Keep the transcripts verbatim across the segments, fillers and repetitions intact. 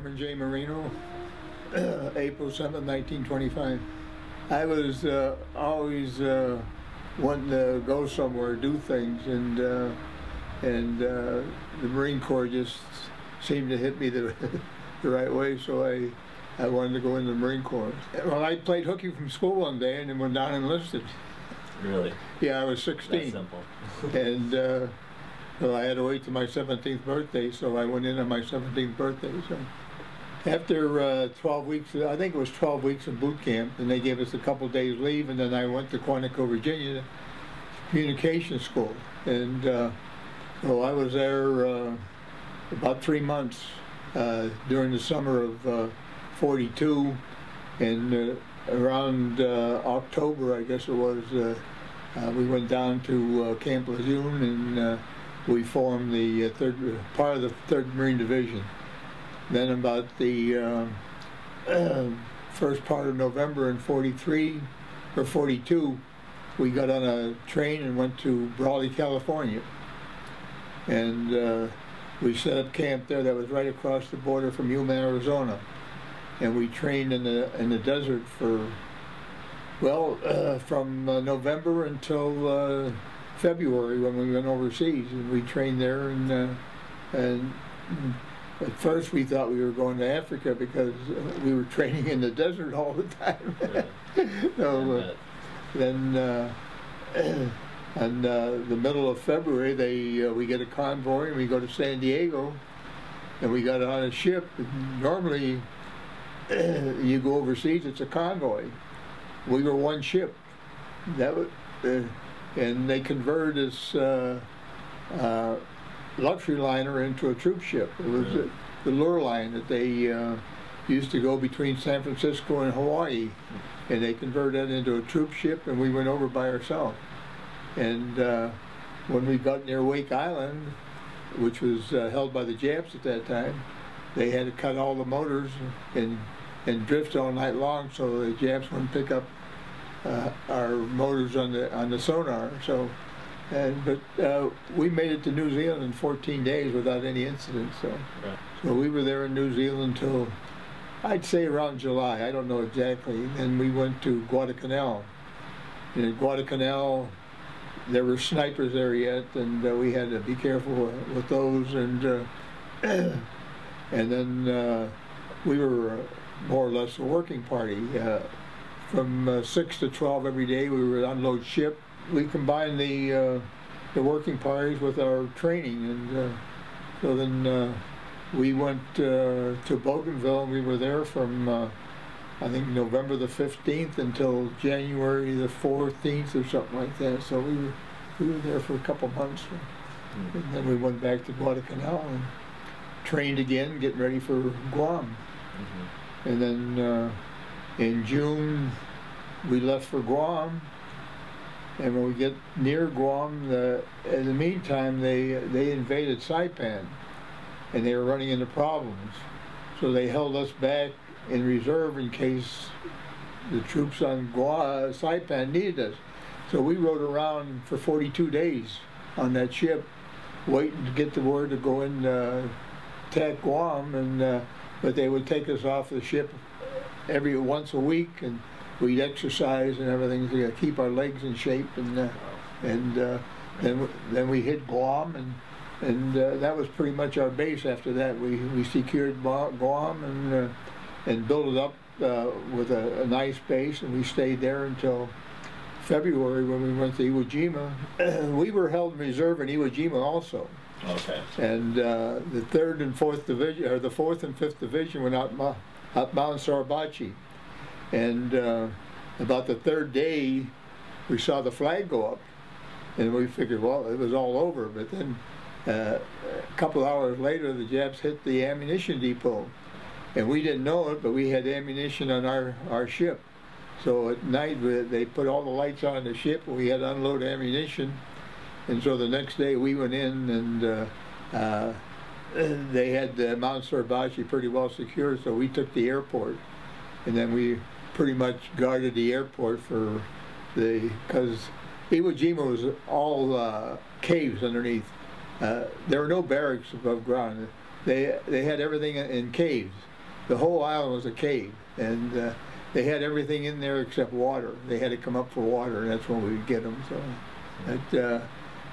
Herman J. Marino, April seventh, nineteen twenty-five. I was uh, always uh, wanting to go somewhere, do things, and uh, and uh, the Marine Corps just seemed to hit me the, the right way, so I, I wanted to go into the Marine Corps. Well, I played hooky from school one day and then went down and enlisted. Really? Yeah, I was sixteen. That's simple. And uh, well, I had to wait till my seventeenth birthday, so I went in on my seventeenth birthday. So after uh, twelve weeks, I think it was twelve weeks in boot camp, and they gave us a couple days leave, and then I went to Quantico, Virginia, communication school. And uh, well, I was there uh, about three months uh, during the summer of uh, forty-two, and uh, around uh, October, I guess it was, uh, uh, we went down to uh, Camp Lejeune, and uh, we formed the uh, third, part of the third Marine Division. Then about the uh, uh, first part of November in forty-three or forty-two, we got on a train and went to Brawley, California. And uh, we set up camp there. That was right across the border from Yuma, Arizona. And we trained in the, in the desert for, well, uh, from uh, November until uh, February when we went overseas. And we trained there, and, uh, and at first we thought we were going to Africa because we were training in the desert all the time. So uh, then uh, in uh, the middle of February, they uh, we get a convoy and we go to San Diego, and we got on a ship. Normally, you go overseas, it's a convoy. We were one ship. That was, uh, and they converted us. Uh, uh, luxury liner into a troop ship. It was yeah. the, the Lurline that they uh, used to go between San Francisco and Hawaii, and they converted that into a troop ship, and we went over by ourselves. And uh, when we got near Wake Island, which was uh, held by the Japs at that time, they had to cut all the motors and, and drift all night long so the Japs wouldn't pick up uh, our motors on the, on the sonar. So. And, but uh, we made it to New Zealand in fourteen days without any incident. So, right. so we were there in New Zealand till I'd say around July. I don't know exactly. And we went to Guadalcanal. And in Guadalcanal, there were snipers there yet, and uh, we had to be careful uh, with those. And uh, and then uh, we were more or less a working party. Uh, from uh, six to twelve every day, we would unload ship. We combined the uh, the working parties with our training, and uh, so then uh, we went uh, to Bougainville, and we were there from uh, I think November the fifteenth until January the fourteenth or something like that. So we were, we were there for a couple months, and then we went back to Guadalcanal and trained again, getting ready for Guam. Mm-hmm. And then uh, in June we left for Guam. And when we get near Guam, the, in the meantime, they they invaded Saipan, and they were running into problems. So they held us back in reserve in case the troops on Guam, Saipan needed us. So we rode around for forty-two days on that ship, waiting to get the word to go and uh, attack Guam. And uh, but they would take us off the ship every once a week, and we'd exercise and everything to keep our legs in shape, and uh, and uh, then then we hit Guam, and and uh, that was pretty much our base. After that, we we secured Guam and uh, and built it up uh, with a, a nice base, and we stayed there until February when we went to Iwo Jima. We were held in reserve in Iwo Jima also. Okay. And uh, the third and fourth division, or the fourth and fifth division, went out up Mount Suribachi. And uh, about the third day, we saw the flag go up, and we figured, well, it was all over. But then uh, a couple hours later, the Japs hit the ammunition depot. And we didn't know it, but we had ammunition on our, our ship. So at night, they put all the lights on the ship, and we had to unload ammunition. And so the next day, we went in, and uh, uh, they had uh, Mount Suribachi pretty well secured, so we took the airport. And then we pretty much guarded the airport for the, because Iwo Jima was all uh, caves underneath. Uh, there were no barracks above ground. they they had everything in caves. The whole island was a cave, and uh, they had everything in there except water. They had to come up for water, and that's when we would get them. So, but, uh,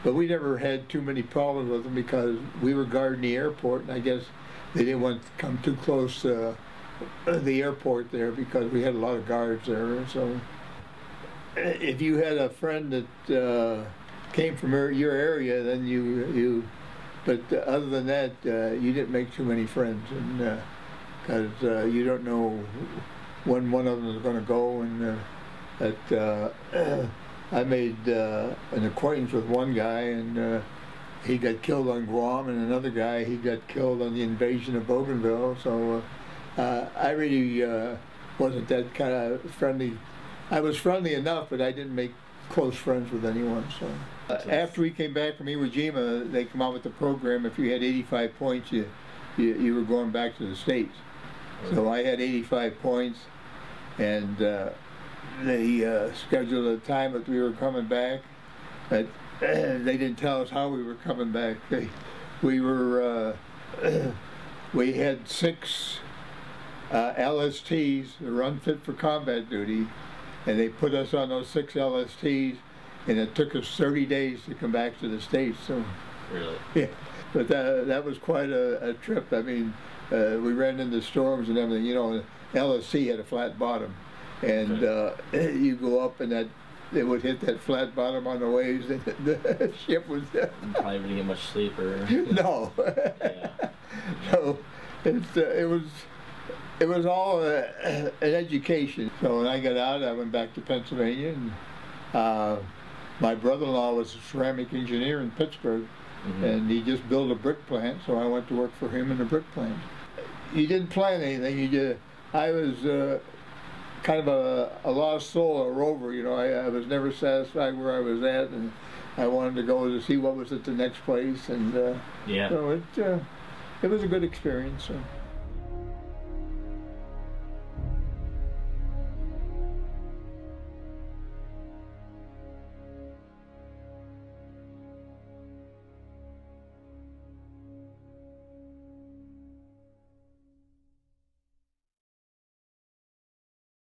but we never had too many problems with them because we were guarding the airport, and I guess they didn't want to come too close uh, the airport there because we had a lot of guards there. So, if you had a friend that uh, came from your area, then you you. But other than that, uh, you didn't make too many friends, and. Uh, because uh, you don't know when one of them is going to go. And uh, that, uh, I made uh, an acquaintance with one guy, and uh, he got killed on Guam, and another guy, he got killed on the invasion of Bougainville. So uh, uh, I really uh, wasn't that kind of friendly. I was friendly enough, but I didn't make close friends with anyone. So uh, after we came back from Iwo Jima, they come out with the program. If you had eighty-five points, you, you, you were going back to the States. So I had eighty-five points, and uh, they uh, scheduled a time that we were coming back. But they didn't tell us how we were coming back. They, we were, uh, we had six uh, L S Ts that were unfit for combat duty, and they put us on those six L S Ts, and it took us thirty days to come back to the States. So, really? Yeah. But that, that was quite a, a trip. I mean. Uh, we ran into storms and everything. You know, L S T had a flat bottom, and uh, you go up and that it would hit that flat bottom on the waves, and the ship was. Probably wouldn't get much sleep or. No. Yeah. So it uh, it was it was all uh, an education. So when I got out, I went back to Pennsylvania, and uh, my brother-in-law was a ceramic engineer in Pittsburgh. Mm-hmm. And he just built a brick plant, so I went to work for him in a brick plant. You didn't plan anything. You just, I was uh, kind of a, a lost soul, a rover. You know, I, I was never satisfied where I was at, and I wanted to go to see what was at the next place. And uh, yeah, so it uh, it was a good experience. So.